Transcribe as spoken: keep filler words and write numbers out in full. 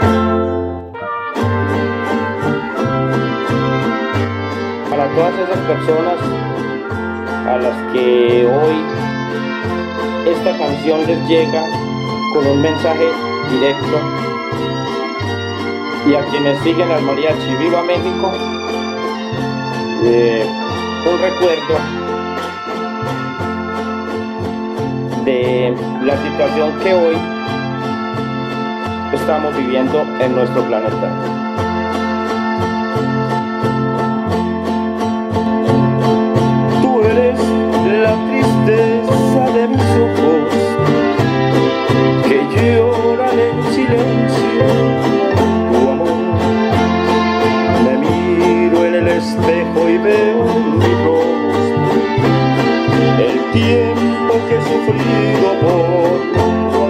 Para todas esas personas a las que hoy esta canción les llega con un mensaje directo, y a quienes siguen al Mariachi Viva México, eh, un recuerdo de la situación que hoy estamos viviendo en nuestro planeta. Espejo y veo mi rostro, el tiempo que he sufrido por